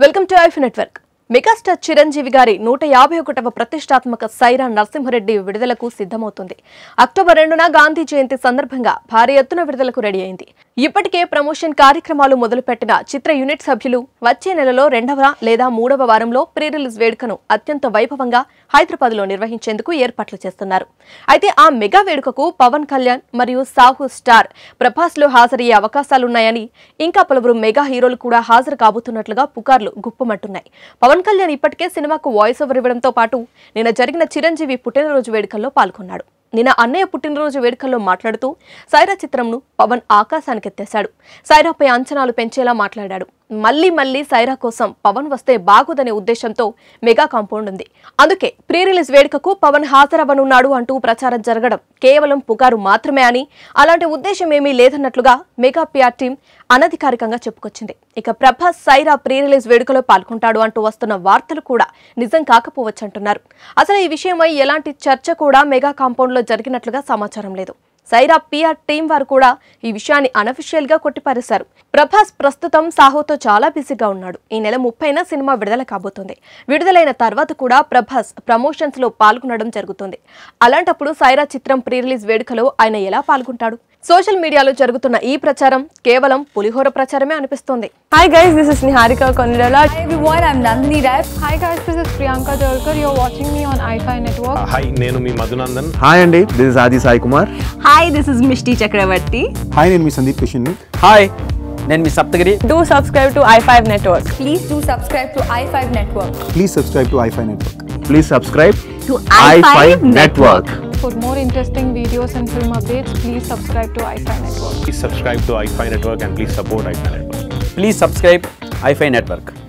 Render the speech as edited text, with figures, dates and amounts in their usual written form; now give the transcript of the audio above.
Welcome to i5 Network. Megastar Chiranjeevi gari 151వ ప్రతిష్టాత్మక Sye Raa Narasimha Reddy విడుదలకు సిద్ధమవుతుంది. October 2న Gandhi జయంతి సందర్భంగా భారీ ఎత్తున విడుదలకు రెడీ అయింది. ఇప్పటికే ప్రమోషన్ కార్యక్రమాలు మొదలుపెట్టిన చిత్ర యూనిట్ సభ్యులు వచ్చే నెలలో 2వ లేదా 3వ వారంలో ప్రీ రిలీజ్ వేడుకను అత్యంత వైభవంగా హైదరాబాద్లో నిర్వహించేందుకు ఏర్పాట్లు చేస్తున్నారు. అయితే ఆ మెగా వేడుకకు పవన్ కళ్యాణ్ మరియు సాహు స్టార్ ప్రభాస్ లో హాజరయ్యే అవకాశాలు ఉన్నాయని ఇంకా పలువురు మెగా హీరోలు కూడా హాజరు కాబోతున్నట్లుగా పుకార్లు గుప్పమంటున్నాయి. పవన్ కళ్యాణ్ ఇప్పటికే సినిమాకు వాయిస్ ఓవర్ ఇవ్వడంతో పాటు నిన్న జరిగిన చిరంజీవి పుట్టినరోజు వేడుకల్లో పాల్గొన్నాడు. నిన్న అన్నయ్య పుట్టినరోజు వేడుకల్లో మాట్లాడుతూ Sye Raa చిత్రంను పవన్ ఆకాశానికి ఎత్తేశాడు. Sye Raa పై అంచనాలు పెంచేలా మాట్లాడాడు. మళ్ళీ Sye Raa కోసం పవన్ వస్తే బాగుదనే ఉద్దేశంతో మెగా కాంపౌండ్ ఉంది. అందుకే ప్రీ రిలీజ్ వేడుకకు పవన్ హాజరవనున్నాడు అంటూ ప్రచారం జరగడం కేవలం పుకారు మాత్రమే అని అలాంటి ఉద్దేశం ఏమీ లేదన్నట్లుగా మెగా పిఆర్ టీం అనధికారికంగా చెప్పుకొచ్చింది. ఇక Prabhas Sye Raa pre release వేడుకలో పాల్గొంటాడు అంటూ వస్తున్న వార్తలు కూడా నిజం కాకపోవచ్చంటున్నారు. అసలు ఈ విషయమై ఎలాంటి చర్చ కూడా మెగా కాంపౌండ్ లో జరిగినట్లుగా సమాచారం లేదు. Sye Raa PR team వారు కూడా ఈ విషయాన్ని అనఫిషియల్ గా కొట్టిపారేశారు. ప్రభాస్ ప్రస్తుతం సాహోతో చాలా బిజీగా ఉన్నాడు. ఈ నెల 30న సినిమా విడుదల కాబోతుంది. విడుదలైన తర్వాత కూడా ప్రభాస్ ప్రమోషన్స్ లో పాల్గొనడం జరుగుతుంది. అలాంటప్పుడు Sye Raa చిత్రం ప్రీ రిలీజ్ వేడుకలో ఆయన ఎలా పాల్గొంటాడు? సోషల్ మీడియాలో జరుగుతున్న ఈ ప్రచారం కేవలం పులిహోర ప్రచారమే అనిపిస్తుంది. Hi guys, this is Niharika Kondala. Hi everyone, I'm Nandini Rao. Hi guys, this is Priyanka Dwarkar. You're watching me on i5 Network. Hi, నేను మీ మధునందన్. Hi అండి, this is Adi Sai Kumar. Hi, this is Mishti Chakravarti. Hi, నేను మీ Sandeep Kishan. Hi, నేను మీ Saptagiri. Do subscribe to i5 Network. Please do subscribe to i5 Network. Please subscribe to i5 Network. Please subscribe to i5 Network. For more interesting videos and film updates, please subscribe to i5 Network. Please subscribe to i5 Network and please support i5 Network. Please subscribe i5 Network.